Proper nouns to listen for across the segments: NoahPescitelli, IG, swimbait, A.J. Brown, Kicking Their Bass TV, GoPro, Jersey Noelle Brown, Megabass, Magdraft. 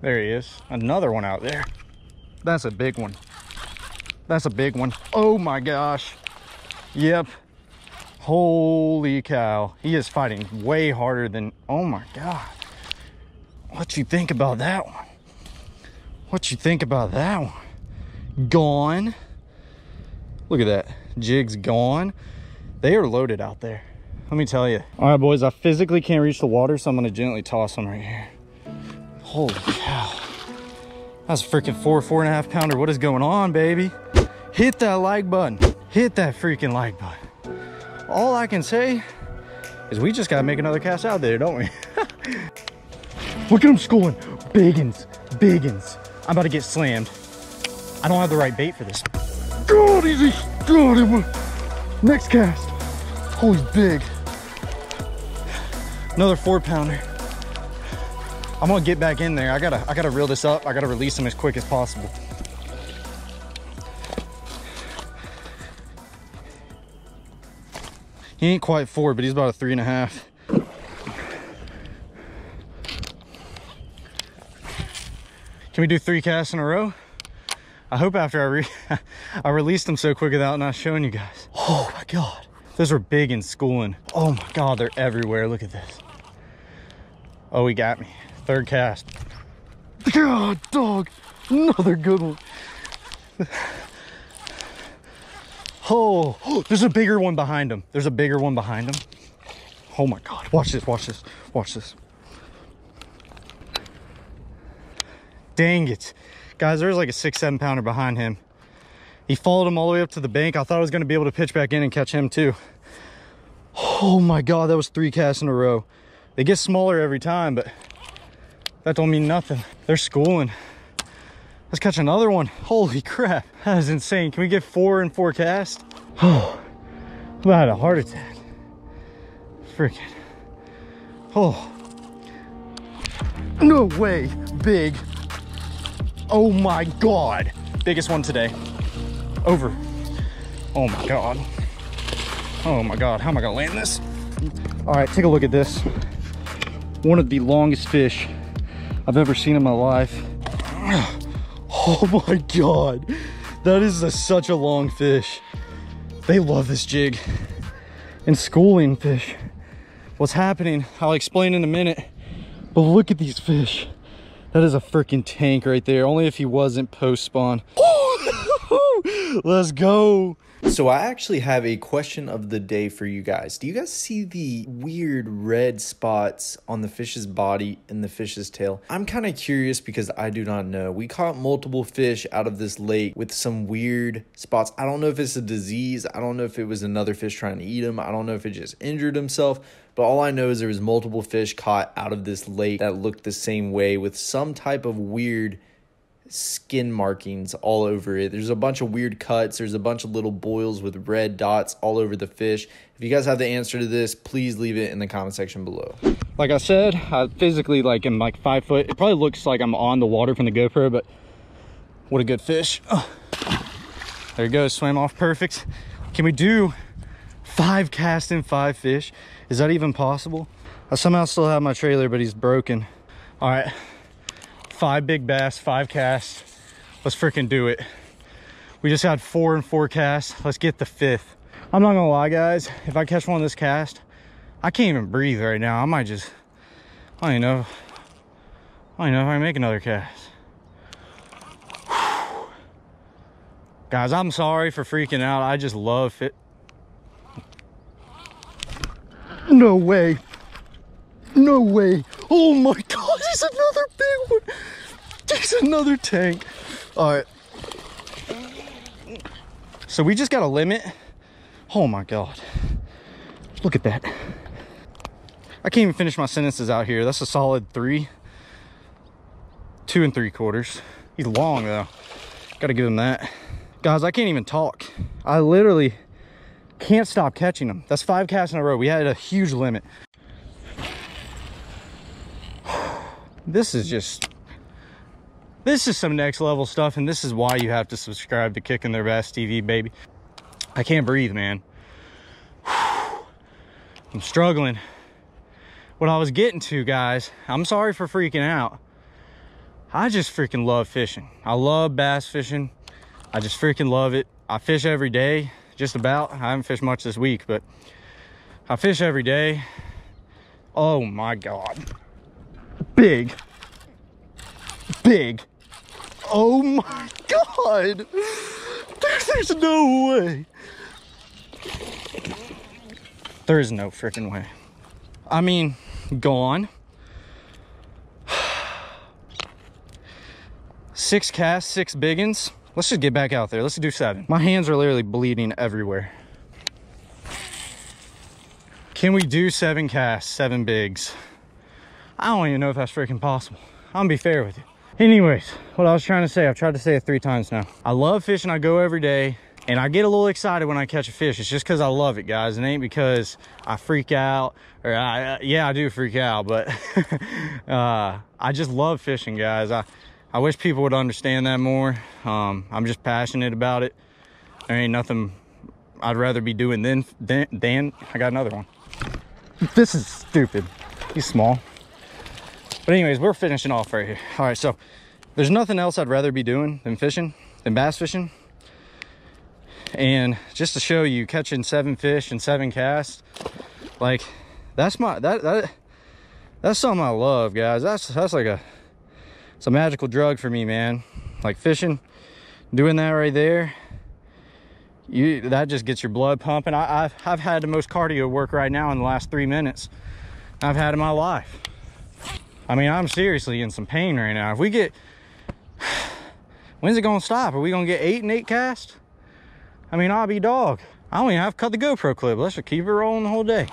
There he is. Another one out there. That's a big one. That's a big one. Oh my gosh. Yep. Holy cow. He is fighting way harder than... Oh my God. What you think about that one? What you think about that one? Gone. Look at that. Jig's gone. They are loaded out there, let me tell you. All right, boys, I physically can't reach the water, so I'm gonna gently toss them right here. Holy cow. That's a freaking four and a half pounder. What is going on, baby? Hit that like button. Hit that freaking like button. All I can say is we just gotta make another cast out there, don't we? Look at him schooling. Biggins, biggins. I'm about to get slammed. I don't have the right bait for this. God, easy. God, it was. Next cast. Oh, he's big. Another 4-pounder. I'm gonna get back in there. I gotta reel this up. I gotta release him as quick as possible. He ain't quite 4, but he's about a 3.5. Can we do 3 casts in a row? I hope after I released them so quick without not showing you guys. Oh my God. Those are big and schooling. Oh my God, they're everywhere. Look at this. Oh, he got me. 3rd cast. God, dog. Another good one. Oh, there's a bigger one behind him. There's a bigger one behind him. Oh my God. Watch this, watch this, watch this. Dang it. Guys, there's like a 6-7 pounder behind him. He followed him all the way up to the bank. I thought I was gonna be able to pitch back in and catch him too. Oh my God, that was 3 casts in a row. They get smaller every time, but that don't mean nothing. They're schooling. Let's catch another one. Holy crap, that is insane. Can we get 4 in 4 casts? Oh, I had a heart attack. Freaking, oh. No way, big. Oh my God. Biggest one today. Over. Oh my God. Oh my God. How am I gonna land this? All right, take a look at this. One of the longest fish I've ever seen in my life. Oh my God. That is such a long fish. They love this jig. And schooling fish. What's happening, I'll explain in a minute. But look at these fish. That is a freaking tank right there. Only if he wasn't post-spawn. Let's go. So I actually have a question of the day for you guys. Do you guys see the weird red spots on the fish's body and the fish's tail? I'm kind of curious because I do not know. We caught multiple fish out of this lake with some weird spots. I don't know if it's a disease. I don't know if it was another fish trying to eat him. I don't know if it just injured himself. But all I know is there was multiple fish caught out of this lake that looked the same way with some type of weird skin markings all over it. There's a bunch of weird cuts. There's a bunch of little boils with red dots all over the fish. If you guys have the answer to this, please leave it in the comment section below. Like I said, I physically am like 5 foot. It probably looks like I'm on the water from the GoPro, but what a good fish. Oh. There he goes, swam off perfect. Can we do 5 casts and 5 fish? Is that even possible? I somehow still have my trailer, but he's broken. All right. 5 big bass, 5 casts. Let's freaking do it. We just had 4 in 4 casts. Let's get the 5th. I'm not gonna lie, guys. If I catch one of this cast, I can't even breathe right now. I might just, I don't even know. I don't even know if I can make another cast. Whew. Guys, I'm sorry for freaking out. I just love it. No way. No way. Oh my God, there's another big one. There's another tank. All right. So we just got a limit. Oh my God. Look at that. I can't even finish my sentences out here. That's a solid 3. 2 3/4. He's long though. Gotta give him that. Guys, I can't even talk. I literally can't stop catching them. That's 5 casts in a row. We had a huge limit. This is just, this is some next level stuff, and this is why you have to subscribe to Kicking Their Bass TV, baby. I can't breathe, man. I'm struggling. What I was getting to, guys, I'm sorry for freaking out. I just freaking love fishing. I love bass fishing. I just freaking love it. I fish every day, just about. I haven't fished much this week, but I fish every day. Oh my God. Big. Big. Oh my God. There's no way. There is no freaking way. I mean, gone. 6 casts, 6 biggins. Let's just get back out there. Let's do 7. My hands are literally bleeding everywhere. Can we do 7 casts, 7 bigs? I don't even know if that's freaking possible. I'm gonna be fair with you. Anyways, what I was trying to say, I've tried to say it 3 times now. I love fishing, I go every day, and I get a little excited when I catch a fish. It's just because I love it, guys. It ain't because I freak out, or yeah, I do freak out, but I just love fishing, guys. I wish people would understand that more. I'm just passionate about it. There ain't nothing I'd rather be doing than I got another one. This is stupid, he's small. But anyways, we're finishing off right here. All right, so there's nothing else I'd rather be doing than fishing, than bass fishing. And just to show you, catching 7 fish and 7 casts, like that's something I love, guys. That's like it's a magical drug for me, man. Like fishing, doing that right there, that just gets your blood pumping. I've had the most cardio work right now in the last 3 minutes I've had in my life. I mean, I'm seriously in some pain right now. If we get, when's it gonna stop? Are we gonna get 8 and 8 cast? I mean, I'll be dog. I don't even have to cut the GoPro clip. Let's just keep it rolling the whole day.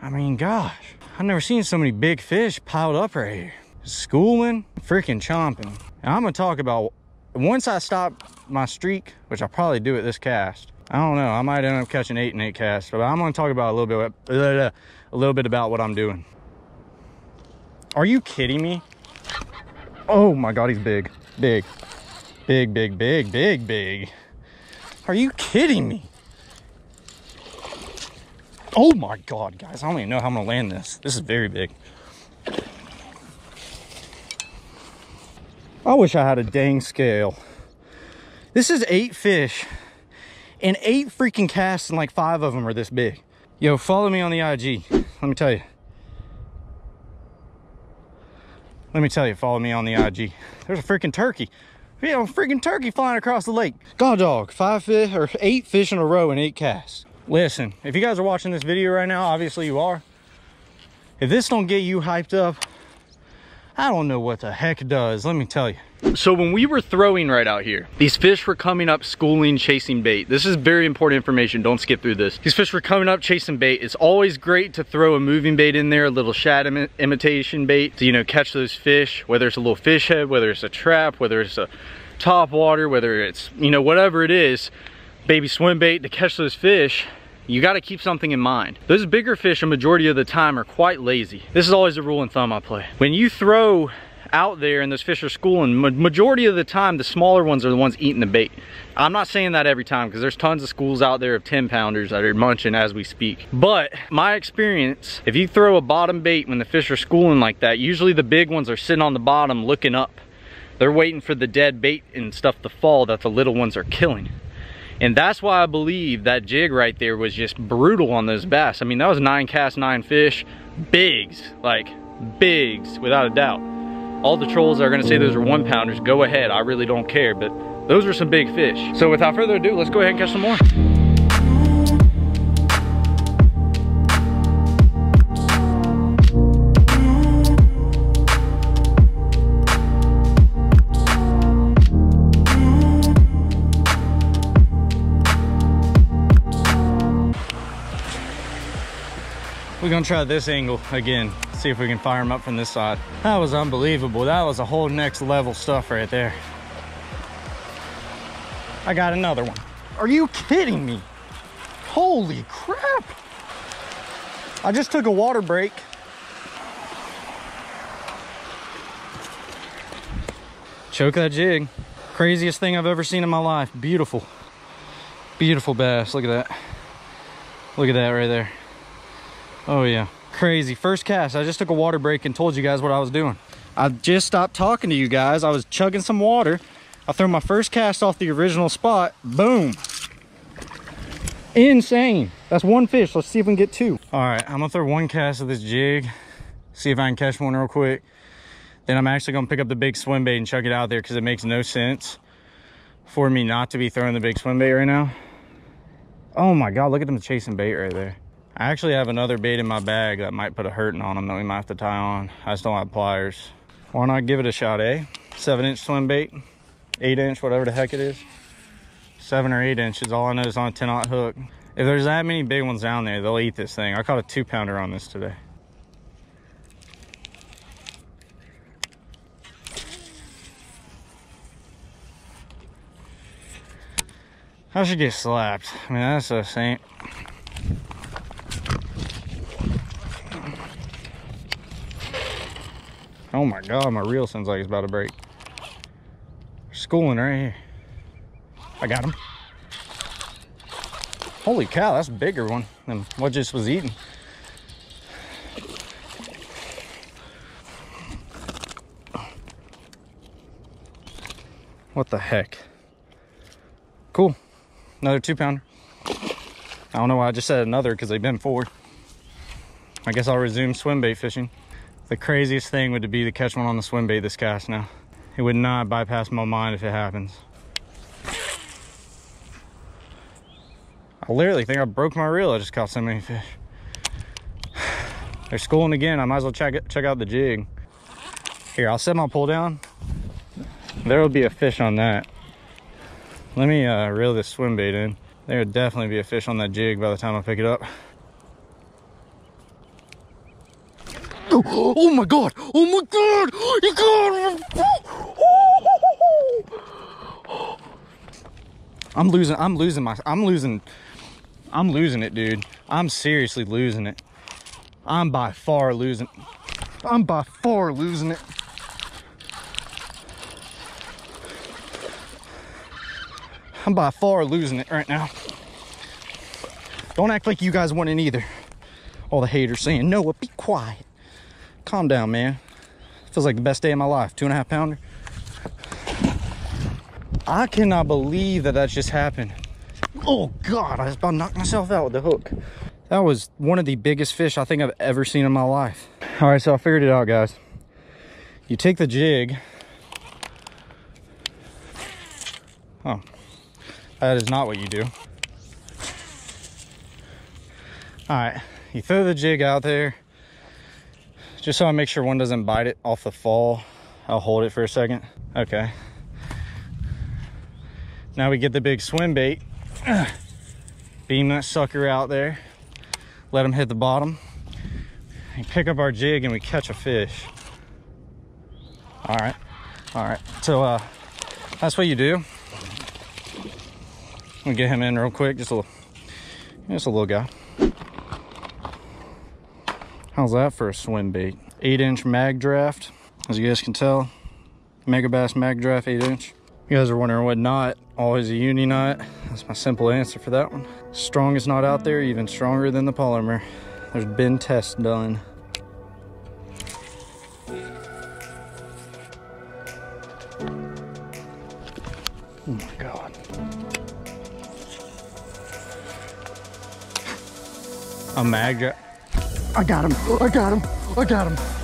I mean, gosh, I've never seen so many big fish piled up right here. Schooling, freaking chomping. And I'm gonna talk about, once I stop my streak, which I'll probably do at this cast, I don't know, I might end up catching 8 and 8 casts, but I'm gonna talk about a little bit about what I'm doing. Are you kidding me? Oh my God, he's big. Big. Big, big, big, big, big. Are you kidding me? Oh my God, guys. I don't even know how I'm gonna land this. This is very big. I wish I had a dang scale. This is 8 fish and 8 freaking casts, and like 5 of them are this big. Yo, follow me on the IG. Let me tell you. Follow me on the IG. There's a freaking turkey. We have a freaking turkey flying across the lake. God dog, 5 fish or 8 fish in a row and 8 casts. Listen, if you guys are watching this video right now, obviously you are. If this don't get you hyped up, I don't know what the heck does, let me tell you. So when we were throwing right out here, these fish were coming up, schooling, chasing bait. This is very important information, don't skip through this. These fish were coming up, chasing bait. It's always great to throw a moving bait in there, a little shad imitation bait to, you know, catch those fish, whether it's a little fish head, whether it's a trap, whether it's a top water, whether it's, you know, whatever it is, baby swim bait to catch those fish. You gotta keep something in mind. Those bigger fish, a majority of the time, are quite lazy. This is always a rule of thumb I play. When you throw out there and those fish are schooling, majority of the time, the smaller ones are the ones eating the bait. I'm not saying that every time, because there's tons of schools out there of 10 pounders that are munching as we speak. But my experience, if you throw a bottom bait when the fish are schooling like that, usually the big ones are sitting on the bottom looking up. They're waiting for the dead bait and stuff to fall that the little ones are killing. And that's why I believe that jig right there was just brutal on those bass. I mean, that was 9 casts, 9 fish, bigs, like bigs, without a doubt. All the trolls are gonna say those are 1-pounders. Go ahead, I really don't care, but those are some big fish. So without further ado, let's go ahead and catch some more. We're gonna try this angle again, see if we can fire them up from this side. That was unbelievable. That was a whole next level stuff right there. I got another one. Are you kidding me? Holy crap. I just took a water break. Choke that jig. Craziest thing I've ever seen in my life. Beautiful, beautiful bass. Look at that. Look at that right there. Oh yeah, Crazy. First cast. I just took a water break and told you guys what I was doing. I just stopped talking to you guys. I was chugging some water. I threw my first cast off the original spot. Boom. Insane. That's one fish. Let's see if we can get two. All right, I'm gonna throw one cast of this jig, see if I can catch one real quick. Then I'm actually gonna pick up the big swim bait and chuck it out there, because it makes no sense for me not to be throwing the big swim bait right now. Oh my God, look at them chasing bait right there. I actually have another bait in my bag that might put a hurting on them that we might have to tie on. I just don't have pliers. Why not give it a shot, eh? 7-inch swim bait, 8-inch, whatever the heck it is. 7 or 8 inches, all I know is on a 10-aught hook. If there's that many big ones down there, they'll eat this thing. I caught a 2-pounder on this today. I should get slapped. I mean, that's a saint. Oh my God, my reel sounds like it's about to break. Schooling right here. I got him. Holy cow, that's a bigger one than what just was eaten. What the heck? Cool. Another 2-pounder. I don't know why I just said another, because they've been 4. I guess I'll resume swim bait fishing. The craziest thing would be to catch one on the swim bait this cast now. It would not bypass my mind if it happens. I literally think I broke my reel. I just caught so many fish. They're schooling again. I might as well check out the jig. Here, I'll set my pull down. There'll be a fish on that. Let me reel this swim bait in. There'll definitely be a fish on that jig by the time I pick it up. Oh, oh my God! Oh my God! You got it! I'm losing it, dude. I'm seriously losing it. I'm by far losing it. I'm by far losing it right now. Don't act like you guys want it either. All the haters saying, Noah, be quiet. Calm down, man. Feels like the best day of my life. 2.5-pounder. I cannot believe that that just happened. Oh God, I was about to knock myself out with the hook. That was one of the biggest fish I think I've ever seen in my life. All right, so I figured it out, guys. You take the jig. Oh. That is not what you do. All right, you throw the jig out there. Just so I make sure one doesn't bite it off the fall, I'll hold it for a second. Okay. Now we get the big swim bait. Beam that sucker out there. Let him hit the bottom. We pick up our jig and we catch a fish. All right. All right. So that's what you do. I'm gonna get him in real quick, just a little guy. How's that for a swim bait? 8-inch Magdraft, as you guys can tell. Megabass Magdraft 8-inch. You guys are wondering what knot? Always a uni knot. That's my simple answer for that one. Strongest knot out there, even stronger than the polymer. There's been tests done. Oh my God. A Magdraft. I got him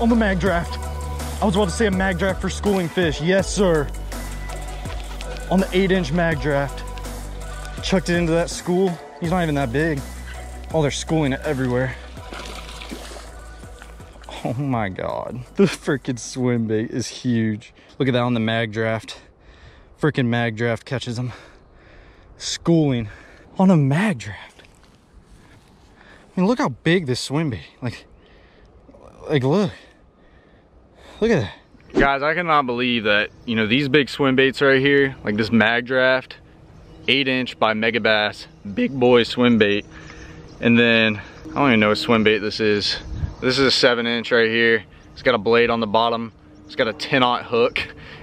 on the Magdraft. I was about to say a Magdraft for schooling fish. Yes, sir. On the 8-inch Magdraft. Chucked it into that school. He's not even that big. Oh, they're schooling it everywhere. Oh my God. The freaking swim bait is huge. Look at that on the Magdraft. Freaking Magdraft catches them. Schooling on a Magdraft. I mean, look how big this swim bait. Like look at that. Guys, I cannot believe that, you know, these big swim baits right here, like this Magdraft 8-inch by Megabass, big boy swim bait. And then, I don't even know what swim bait this is. This is a 7-inch right here. It's got a blade on the bottom. It's got a 10-aught hook.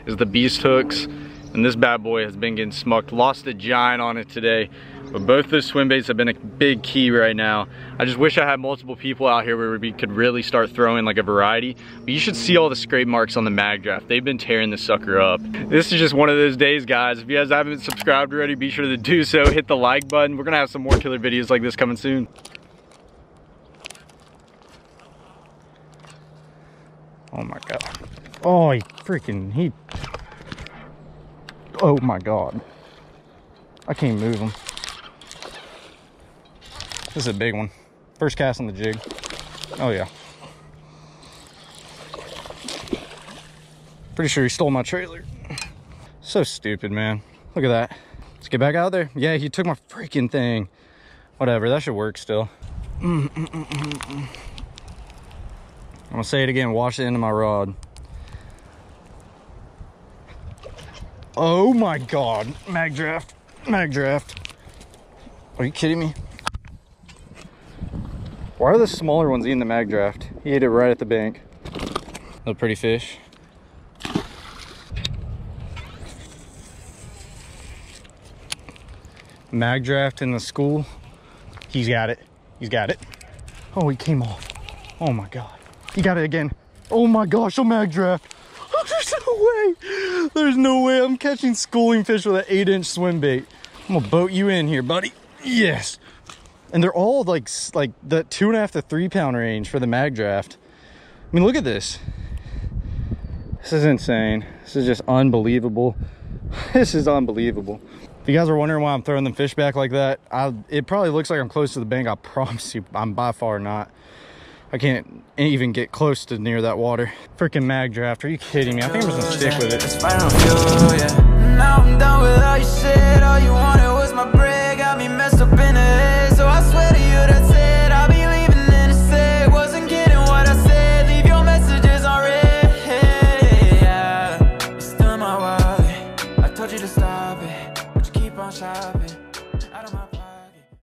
It's the beast hooks. And this bad boy has been getting smucked. Lost a giant on it today. But both those swim baits have been a big key right now. I just wish I had multiple people out here where we could really start throwing like a variety. But you should see all the scrape marks on the Magdraft. They've been tearing this sucker up. This is just one of those days, guys. If you guys haven't subscribed already, be sure to do so. Hit the like button. We're gonna have some more killer videos like this coming soon. Oh my God. Oh, he freaking, he, oh my God. I can't move him. This is a big one. First cast on the jig. Oh yeah. Pretty sure he stole my trailer. So stupid, man. Look at that. Let's get back out there. Yeah, he took my freaking thing. Whatever, that should work still. I'm gonna say it again, wash the end of my rod. Oh my God, Magdraft. Magdraft. Are you kidding me? Why are the smaller ones eating the Magdraft? He ate it right at the bank. Little pretty fish. Magdraft in the school. He's got it. He's got it. Oh, he came off. Oh my God. He got it again. Oh my gosh, a Magdraft. Oh, there's no way. There's no way I'm catching schooling fish with an 8-inch swim bait. I'm gonna boat you in here, buddy. Yes. And they're all like the 2.5 to 3 pound range for the Magdraft. I mean, look at this. This is insane. This is just unbelievable. This is unbelievable. If you guys are wondering why I'm throwing them fish back like that, it probably looks like I'm close to the bank. I promise you, I'm by far not. I can't even get close to near that water. Freaking Magdraft, are you kidding me? I think I'm just gonna stick with it. Now I'm done with all your shit. All you wanted was my bread. Got me messed up in it.